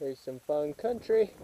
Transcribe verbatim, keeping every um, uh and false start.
There's some fun country.